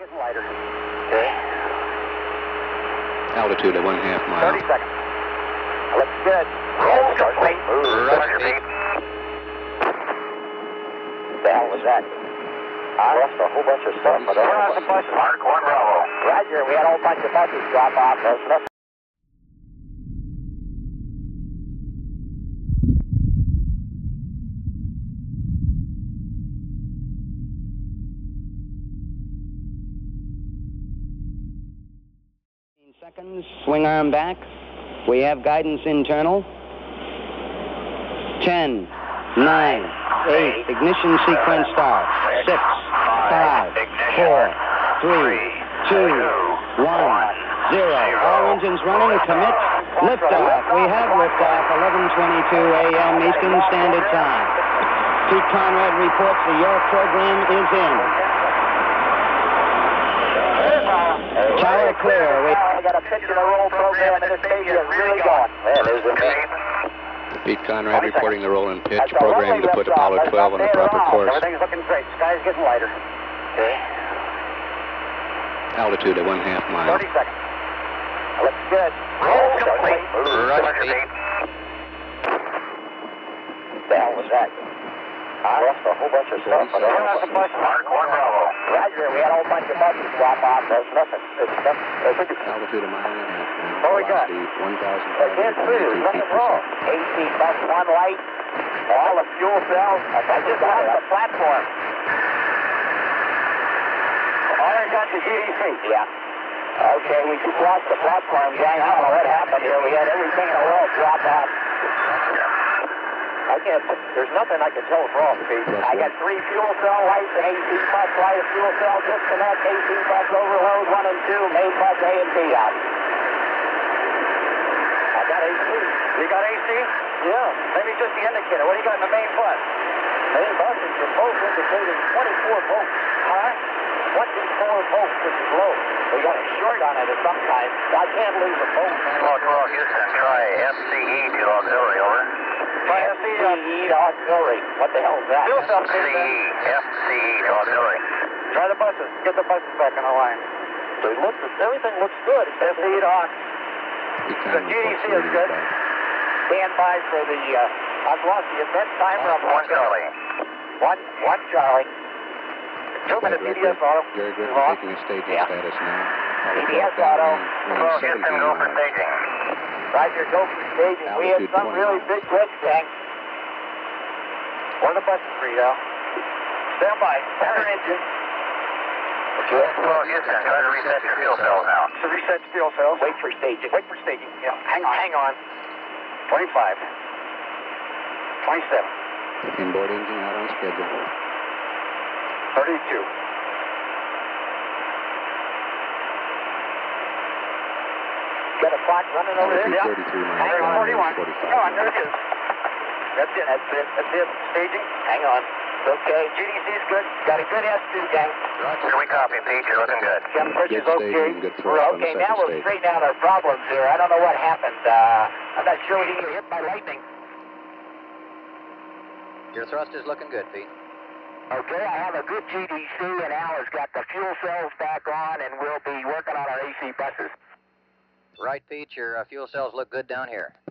getting lighter. Okay. Altitude at 1.5 miles. 30 seconds. Looks good. Hold the plate. What the hell was that? I lost a whole bunch of stuff. But Mark 1 Bravo. Roger, we had a whole bunch of buses drop off. There's nothing. Seconds, swing arm back. We have guidance internal. 10, 9, 8, ignition sequence start. 6, 5, 4, 3, 2, 1, 0. All engines running, commit, liftoff. We have liftoff, 11:22 a.m. Eastern Standard Time. Pete Conrad reports that your program is in. Tower clear. We got a pitch and a roll program at this stage that's really going. There's the beat. Pete Conrad reporting the roll and pitch program to put Apollo 12 on the proper course. Everything's looking great. Sky's getting lighter. Okay. Altitude at 1.5 miles. 30 seconds. Looks good. Roll complete. What the hell was that? I lost a whole bunch of stuff. Mark 1 Bravo. Roger, we had a whole bunch of buses drop off. There's nothing. It's nothing. Altitude a mile and a half. What we got? 1,000. It's clear. Nothing wrong. 18 buses, one light. All the fuel cells. I just lost the platform. All I got is GDC. Yeah. Okay, we just lost the platform. I don't know what happened here. We had everything in the world drop off. I can't, there's nothing I can tell for all speed. I got 3 fuel cell lights, an 18 bus light, a fuel cell disconnect, 18 bus overload, 1 and 2, main bus A and B out. I got AC. You got AC? Yeah. Maybe just the indicator. What do you got in the main bus? Main bus is the most indicated 24 volts. Huh? 24 volts, which is low. We got a short on it at some time. I can't lose a volt. Apollo 12 Houston, try FCE to auxiliary, over. FCE to auxiliary. What the hell is that? FCE to auxiliary. Try the buses. Get the buses back on the line. So it looks, everything looks good. FCE to aux. The GDC is good. Stand by for the, I've lost the event timer. One Charlie. One Charlie. 2 minute PBS auto. Gary Griffin taking his staging status now. PBS auto. Houston, go for staging. Roger, go for staging. We had some really big red tank. One of the buses for you now. Stand by. Center engine. Houston, try to reset your fuel cells now. So reset the fuel cells. Wait for staging. Wait for staging. Yeah. Hang on. 25. 27. Inboard engine out on schedule. 32. Got a clock running over there. Yeah. 41. Go on, there it is. That's it. Staging. Hang on. Okay, GDC's good. Got a good S2, gang. Roger, we copy, Pete. You're looking good. Jump push is okay. Okay, now we'll straighten out our problems here. I don't know what happened. I'm not sure we didn't get hit by lightning. Your thrust is looking good, Pete. Okay, I have a good GDC, and Al has got the fuel cells back on, and we'll be working on our AC buses. Right, Pete, your fuel cells look good down here.